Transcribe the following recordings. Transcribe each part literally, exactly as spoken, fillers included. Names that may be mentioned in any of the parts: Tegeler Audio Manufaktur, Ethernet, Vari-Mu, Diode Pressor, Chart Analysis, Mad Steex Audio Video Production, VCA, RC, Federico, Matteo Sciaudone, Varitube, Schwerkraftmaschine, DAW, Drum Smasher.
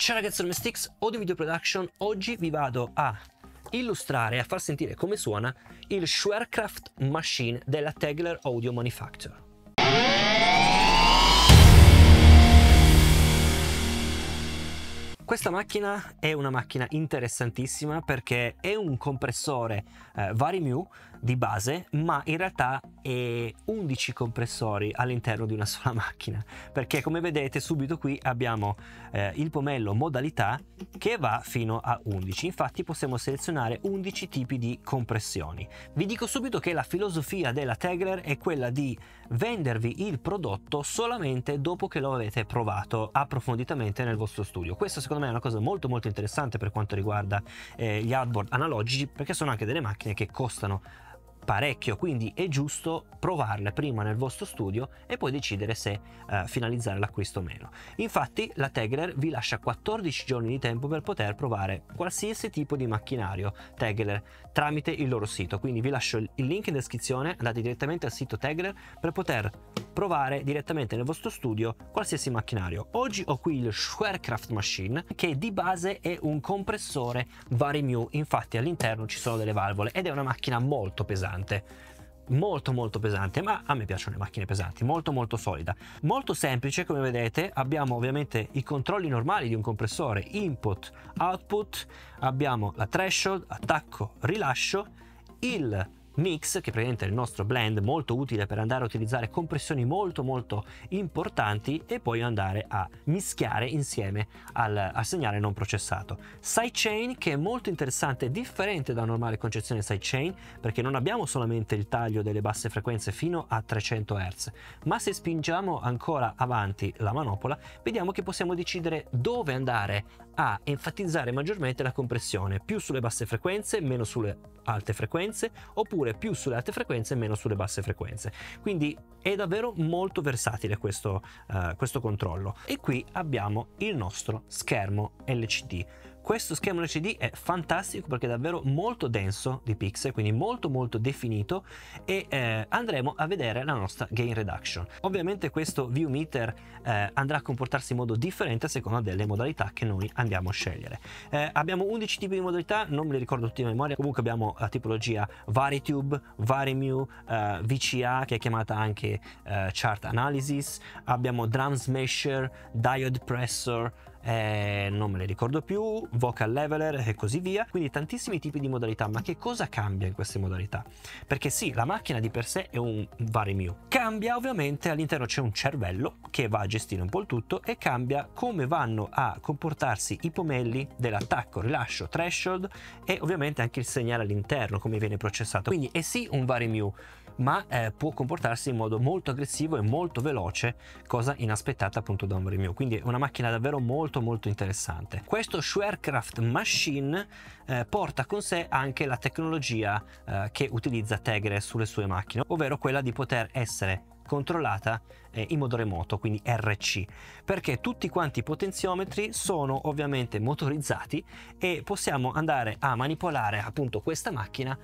Ciao ragazzi, Mad Steex Audio Video Production. Oggi vi vado a illustrare e a far sentire come suona il Schwerkraftmaschine della Tegeler Audio Manufaktur. Questa macchina è una macchina interessantissima perché è un compressore eh, Vari-Mu di base, ma in realtà è undici compressori all'interno di una sola macchina, perché come vedete subito qui abbiamo eh, il pomello modalità che va fino a undici. Infatti possiamo selezionare undici tipi di compressioni. Vi dico subito che la filosofia della Tegeler è quella di vendervi il prodotto solamente dopo che lo avete provato approfonditamente nel vostro studio. Questo secondo me è una cosa molto molto interessante per quanto riguarda eh, gli hardboard analogici, perché sono anche delle macchine che costano parecchio, quindi è giusto provarle prima nel vostro studio e poi decidere se eh, finalizzare l'acquisto o meno. Infatti la Tegeler vi lascia quattordici giorni di tempo per poter provare qualsiasi tipo di macchinario Tegeler tramite il loro sito, quindi vi lascio il link in descrizione, andate direttamente al sito Tegeler per poter provare direttamente nel vostro studio qualsiasi macchinario. Oggi ho qui il Schwerkraftmaschine, che di base è un compressore Vari-Mu, infatti all'interno ci sono delle valvole ed è una macchina molto pesante, molto molto pesante, ma a me piacciono le macchine pesanti, molto molto solida, molto semplice. Come vedete abbiamo ovviamente i controlli normali di un compressore, input, output, abbiamo la threshold, attacco, rilascio, il mix, che praticamente è il nostro blend, molto utile per andare a utilizzare compressioni molto molto importanti e poi andare a mischiare insieme al, al segnale non processato. Sidechain, che è molto interessante, differente da una normale concezione sidechain, perché non abbiamo solamente il taglio delle basse frequenze fino a trecento hertz, ma se spingiamo ancora avanti la manopola vediamo che possiamo decidere dove andare a enfatizzare maggiormente la compressione, più sulle basse frequenze, meno sulle alte frequenze, oppure più sulle alte frequenze e meno sulle basse frequenze. Quindi è davvero molto versatile questo, uh, questo controllo. E qui abbiamo il nostro schermo L C D. Questo schermo L C D è fantastico perché è davvero molto denso di pixel, quindi molto molto definito, e eh, andremo a vedere la nostra gain reduction. Ovviamente questo view meter eh, andrà a comportarsi in modo differente a seconda delle modalità che noi andiamo a scegliere. Eh, abbiamo undici tipi di modalità, non me li ricordo tutti a memoria, comunque abbiamo la tipologia Varitube, Vari-Mu, eh, V C A, che è chiamata anche eh, Chart Analysis, abbiamo Drum Smasher, Diode Pressor, Eh, non me le ricordo più, vocal leveler e così via. Quindi tantissimi tipi di modalità. Ma che cosa cambia in queste modalità? Perché sì, la macchina di per sé è un Vari-Mu, cambia ovviamente all'interno c'è un cervello che va a gestire un po' il tutto e cambia come vanno a comportarsi i pomelli dell'attacco, rilascio, threshold e ovviamente anche il segnale all'interno, come viene processato. Quindi è sì un Vari-Mu, ma eh, può comportarsi in modo molto aggressivo e molto veloce, cosa inaspettata appunto da un Vari-Mu. Quindi è una macchina davvero molto molto interessante. Questo Schwerkraftmaschine eh, porta con sé anche la tecnologia eh, che utilizza Tegeler sulle sue macchine, ovvero quella di poter essere controllata eh, in modo remoto, quindi R C, perché tutti quanti i potenziometri sono ovviamente motorizzati e possiamo andare a manipolare appunto questa macchina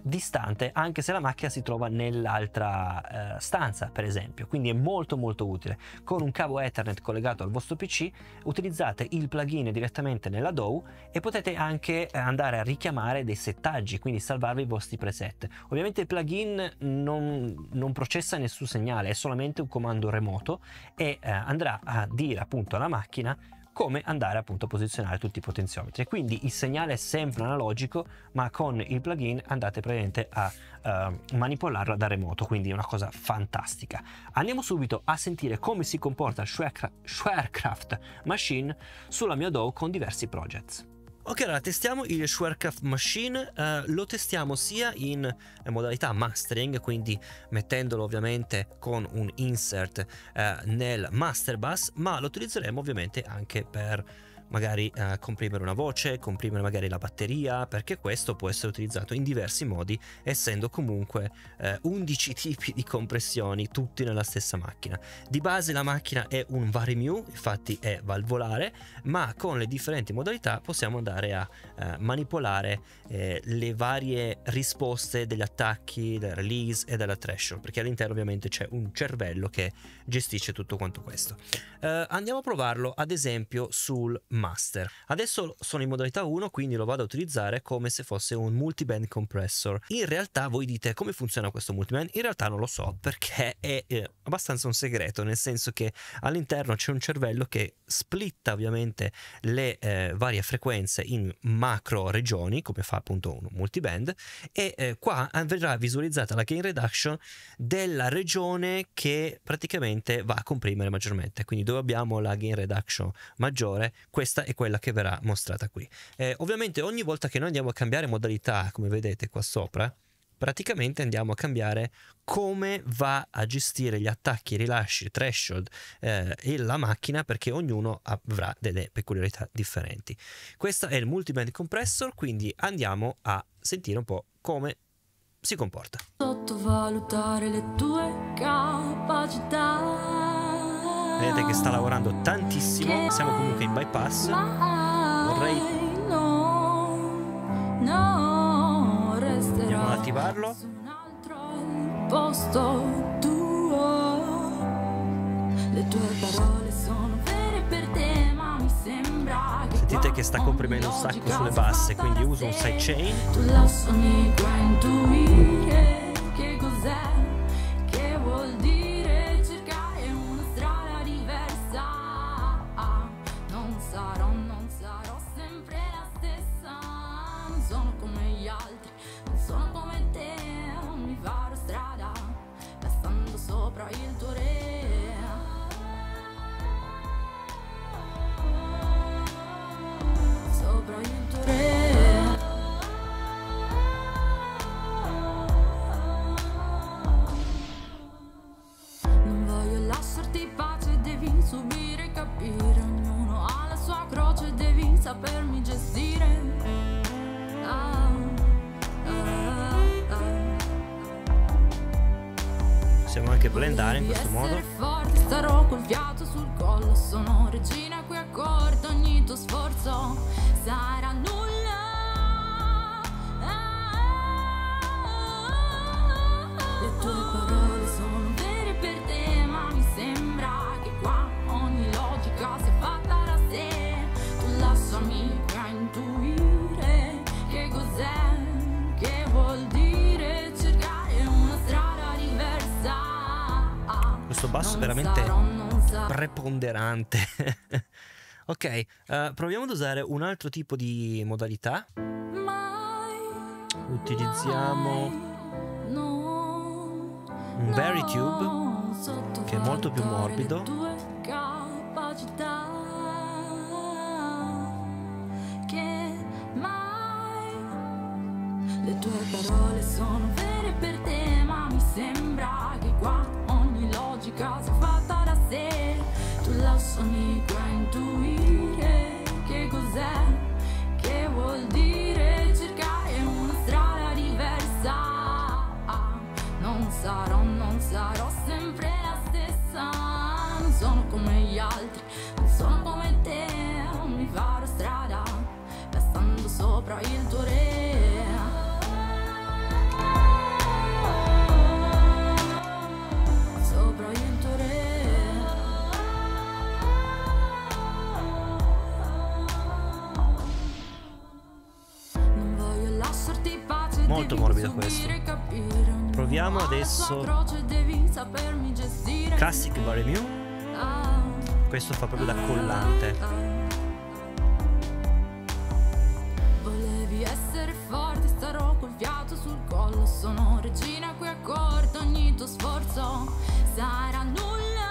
distante, anche se la macchina si trova nell'altra eh, stanza per esempio. Quindi è molto molto utile. Con un cavo Ethernet collegato al vostro P C utilizzate il plugin direttamente nella D A W e potete anche andare a richiamare dei settaggi, quindi salvarvi i vostri preset. Ovviamente il plugin non, non processa nessun segnale, è solamente un comando remoto e eh, andrà a dire appunto alla macchina come andare appunto a posizionare tutti i potenziometri. Quindi il segnale è sempre analogico, ma con il plugin andate praticamente a uh, manipolarla da remoto, quindi è una cosa fantastica. Andiamo subito a sentire come si comporta il Schwerkraftmaschine sulla mia D A W con diversi project. Ok, allora testiamo il Schwerkraftmaschine, eh, lo testiamo sia in eh, modalità mastering, quindi mettendolo ovviamente con un insert eh, nel master bus, ma lo utilizzeremo ovviamente anche per magari eh, comprimere una voce, comprimere magari la batteria, perché questo può essere utilizzato in diversi modi, essendo comunque eh, undici tipi di compressioni tutti nella stessa macchina. Di base la macchina è un Vari-Mu, infatti è valvolare, ma con le differenti modalità possiamo andare a eh, manipolare eh, le varie risposte degli attacchi, del release e della threshold, perché all'interno ovviamente c'è un cervello che gestisce tutto quanto questo. Eh, andiamo a provarlo ad esempio sul master. Adesso sono in modalità uno, quindi lo vado a utilizzare come se fosse un multiband compressor. In realtà voi dite come funziona questo multiband, in realtà non lo so perché è eh, abbastanza un segreto, nel senso che all'interno c'è un cervello che splitta ovviamente le eh, varie frequenze in macro regioni, come fa appunto un multiband, e eh, qua verrà visualizzata la gain reduction della regione che praticamente va a comprimere maggiormente, quindi dove abbiamo la gain reduction maggiore, questa è quella che verrà mostrata qui. Eh, ovviamente ogni volta che noi andiamo a cambiare modalità, come vedete qua sopra, praticamente andiamo a cambiare come va a gestire gli attacchi, i rilasci, i threshold eh, e la macchina, perché ognuno avrà delle peculiarità differenti. Questo è il multiband compressor, quindi andiamo a sentire un po' come si comporta. Sottovalutare le tue capacità. Vedete che sta lavorando tantissimo, siamo comunque in bypass. Vorrei no, no, andiamo ad attivarlo. Su un altro posto tuo. Le tue parole sono vere per te, ma mi sembra che sentite che sta comprimendo un sacco sulle basse, quindi uso un sidechain. Tu lasciami qua intuire che cos'è, che vuol dire cercare una strada diversa. Non sarò, non sarò sempre la stessa. Non sono come gli altri, non sono come te. Mi farò strada, passando sopra il tuo re. Non voglio lasciarti pace, devi subire, capire. Ognuno ha la sua croce, devi sapermi gestire. Ah, ah, ah. Possiamo anche blendare in questo modo. Forte, starò col fiato sul collo, sono regina qui a corte, ogni tuo sforzo sarà nulla. Le tue parole sono vere per te, ma mi sembra che qua ogni logica sia fatta da sé. Tu lasciami a intuire che cos'è, che vuol dire cercare una strada diversa. Questo basso è veramente preponderante. Ok, uh, proviamo ad usare un altro tipo di modalità. Utilizziamo un Varitube che è molto più morbido. Le tue parole sono vere per te, ma mi sembra che qua ogni logica sia fatta da sé. Tu lasciami qua intuire che cos'è, che vuol dire cercare una strada diversa. Non sarò, non sarò sempre la stessa. Non sono come gli altri, non sono come te. Mi farò strada, passando sopra il tuo re. Molto morbido questo. Proviamo adesso Classic Vari-Mu. Questo fa proprio da collante. Volevi essere forte, starò col fiato sul collo, sono regina qui a corte, ogni tuo sforzo sarà nulla.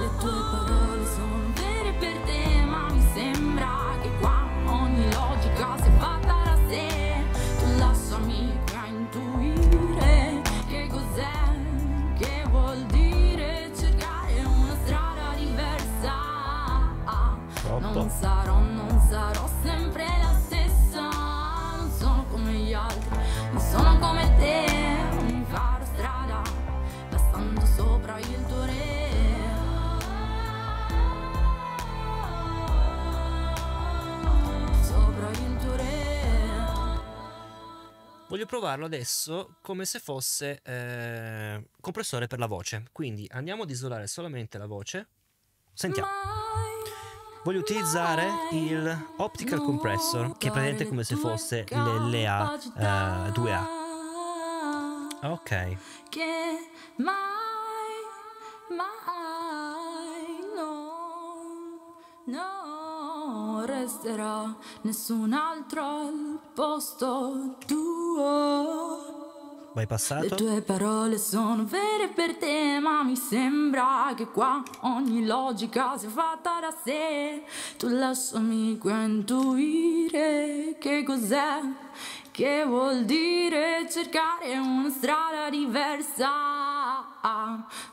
Le tue parole sono vere per te, ma mi sembra qua ogni logica si è fatta da sé. Tu lasciami a intuire che cos'è, che vuol dire Voglio provarlo adesso come se fosse eh, compressore per la voce. Quindi andiamo ad isolare solamente la voce. Sentiamo. Voglio utilizzare il Optical Compressor, che è praticamente come se fosse l'L A due A. Ok. No, resterà nessun altro al posto tuo. Vai passato. Le tue parole sono vere per te, ma mi sembra che qua ogni logica sia fatta da sé. Tu lasciami qua intuire che cos'è, che vuol dire cercare una strada diversa.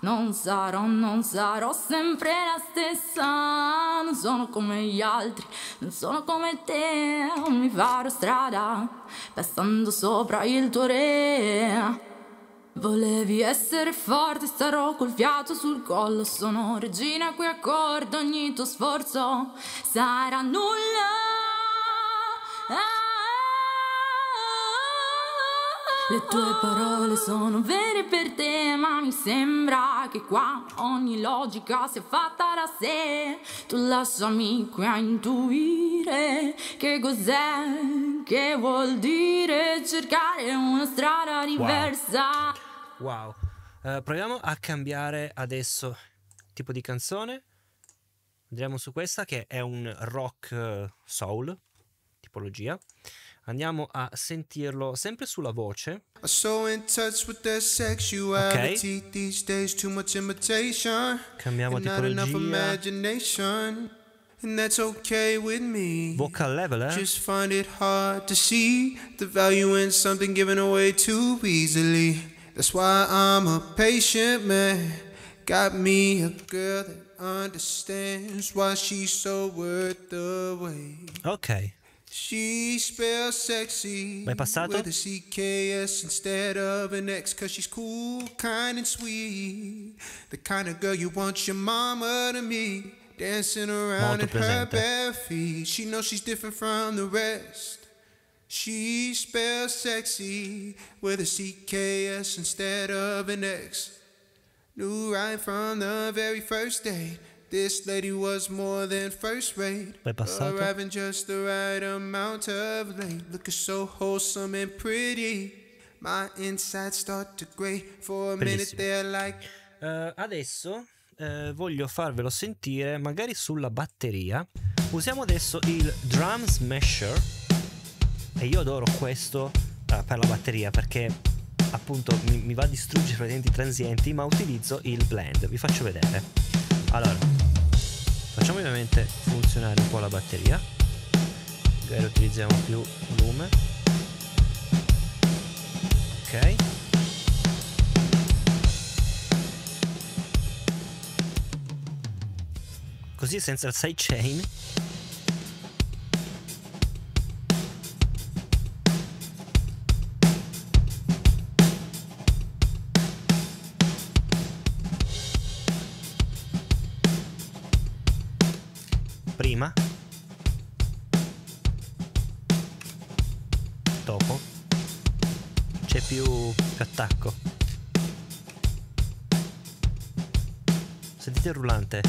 Non sarò, non sarò sempre la stessa. Non sono come gli altri, non sono come te. Non mi farò strada passando sopra il tuo re. Volevi essere forte, starò col fiato sul collo. Sono regina a cui accordo ogni tuo sforzo. Sarà nulla. ah. Le tue parole sono vere per te, ma mi sembra che qua ogni logica sia fatta da sé. Tu lasciami qui a intuire che cos'è, che vuol dire cercare una strada diversa. Wow, wow. Uh, proviamo a cambiare adesso tipo di canzone. Andiamo su questa che è un rock soul tipologia. Andiamo a sentirlo sempre sulla voce. Ok. Cambiamo tipologia. Vocal leveler. Ok. She spells sexy with a C K S instead of an X, cause she's cool, kind and sweet. The kind of girl you want your mama to meet, dancing around in her bare feet. She knows she's different from the rest. She spells sexy with a C K S instead of an X. Knew right from the very first date this lady was more than first rate, arriving just the right amount of late, looking so wholesome and pretty. My insides start to grey for a minute there like. Uh, adesso uh, voglio farvelo sentire magari sulla batteria. Usiamo adesso il Drum Smasher e io adoro questo uh, per la batteria, perché appunto mi, mi va a distruggere praticamente i transienti, ma utilizzo il blend. Vi faccio vedere. Allora, facciamo ovviamente funzionare un po' la batteria, magari utilizziamo più volume. Ok. Così senza il sidechain. Prima, dopo c'è più, più attacco. Sentite il rullante.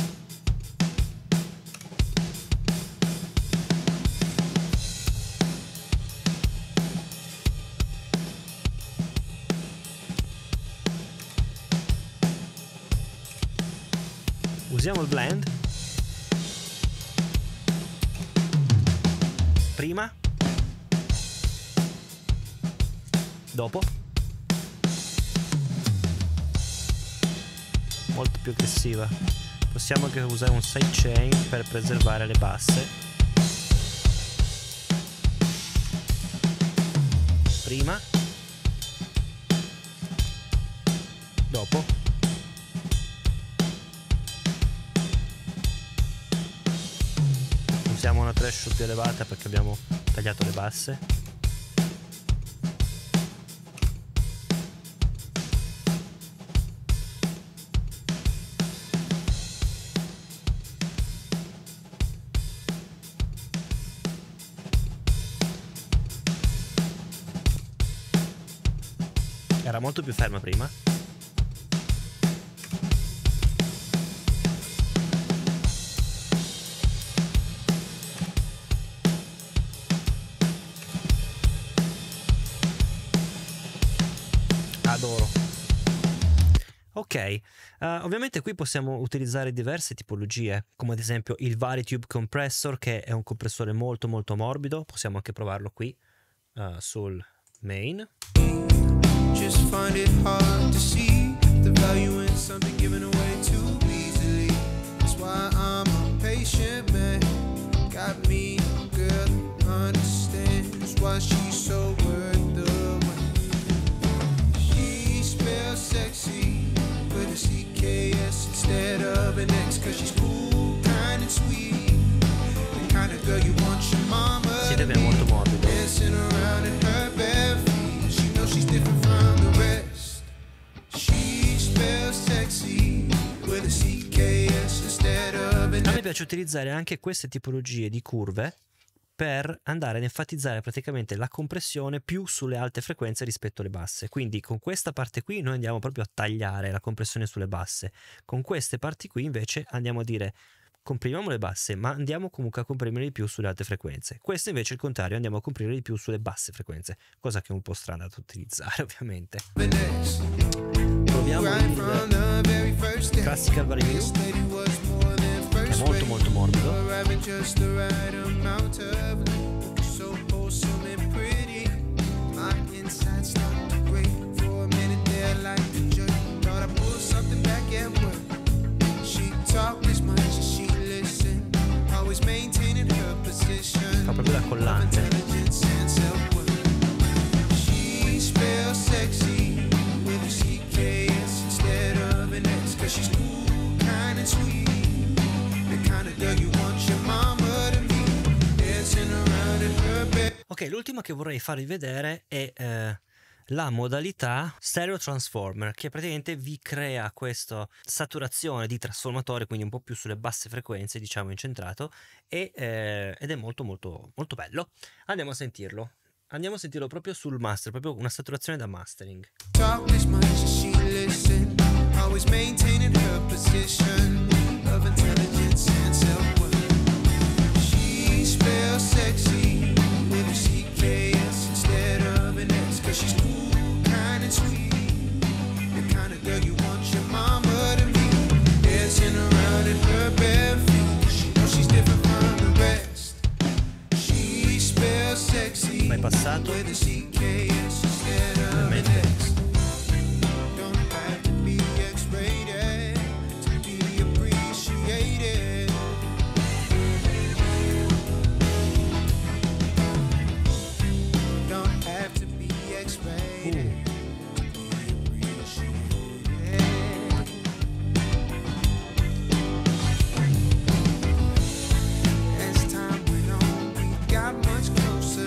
Usiamo il blend. Prima, dopo, molto più aggressiva. Possiamo anche usare un sidechain per preservare le basse. Prima, dopo, una threshold più elevata perché abbiamo tagliato le basse. era molto più ferma prima. Adoro. Ok, uh, ovviamente qui possiamo utilizzare diverse tipologie, come ad esempio il Varitube compressor, che è un compressore molto molto morbido. Possiamo anche provarlo qui uh, sul main. Just find it hard to see the value in something given away too easily. That's why I'm a patient man. Got me a girl that understands why she's so worth the wait. She spells sexy with a C K S instead of an X, cause she's cool, kind and sweet. The kind of girl you want your mama to be, dancing around in her bare feet. She knows she's different from the rest. She spells sexy with a C K S instead of an X. A me piace utilizzare anche queste tipologie di curve per andare ad enfatizzare praticamente la compressione più sulle alte frequenze rispetto alle basse. Quindi con questa parte qui noi andiamo proprio a tagliare la compressione sulle basse, con queste parti qui invece andiamo a dire comprimiamo le basse, ma andiamo comunque a comprimere di più sulle alte frequenze. Questo invece è il contrario, andiamo a comprimere di più sulle basse frequenze, cosa che è un po' strana da utilizzare ovviamente. Proviamo il classical Vari-Mu, che è molto molto morbido. Fa proprio la collante. Ok, l'ultima che vorrei farvi vedere è eh, la modalità Stereo Transformer, che praticamente vi crea questa saturazione di trasformatore, quindi un po' più sulle basse frequenze, diciamo incentrato, e, eh, ed è molto molto molto bello. Andiamo a sentirlo, andiamo a sentirlo proprio sul master, proprio una saturazione da mastering. Mai passato. Passato. È più grosso,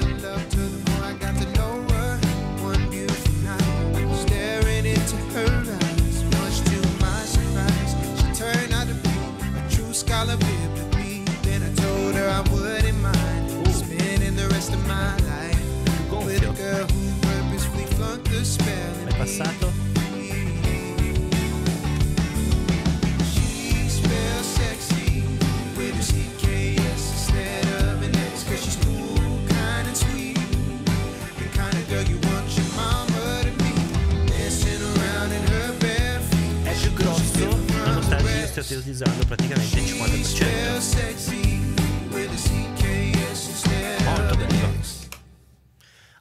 nonostante io stia utilizzando praticamente il cinquanta per cento. Molto bello.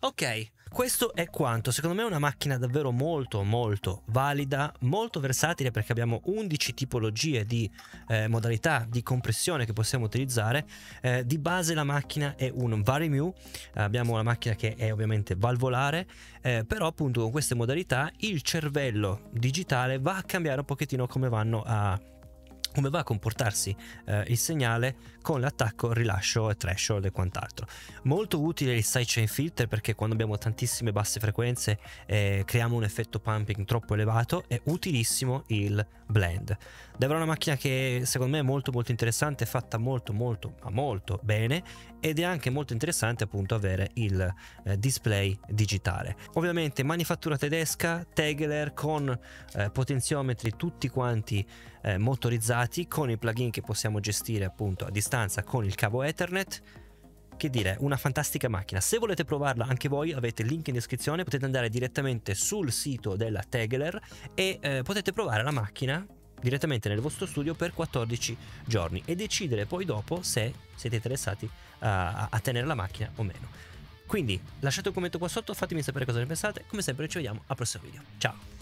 Ok, questo è quanto. Secondo me è una macchina davvero molto molto valida, molto versatile, perché abbiamo undici tipologie di eh, modalità di compressione che possiamo utilizzare. Eh, di base la macchina è un Vari-Mu, abbiamo una macchina che è ovviamente valvolare, eh, però appunto con queste modalità il cervello digitale va a cambiare un pochettino come vanno a come va a comportarsi eh, il segnale con l'attacco, rilascio e threshold e quant'altro. Molto utile il sidechain filter, perché quando abbiamo tantissime basse frequenze eh, creiamo un effetto pumping troppo elevato. È utilissimo il blend. Davvero una macchina che secondo me è molto molto interessante, è fatta molto molto ma molto bene, ed è anche molto interessante appunto avere il eh, display digitale. Ovviamente manifattura tedesca, Tegeler, con eh, potenziometri tutti quanti eh, motorizzati, con i plugin che possiamo gestire appunto a distanza con il cavo Ethernet. Che dire, una fantastica macchina. Se volete provarla anche voi, avete il link in descrizione, potete andare direttamente sul sito della Tegeler e eh, potete provare la macchina direttamente nel vostro studio per quattordici giorni e decidere poi dopo se siete interessati a, a tenere la macchina o meno. Quindi lasciate un commento qua sotto, fatemi sapere cosa ne pensate, come sempre ci vediamo al prossimo video, ciao!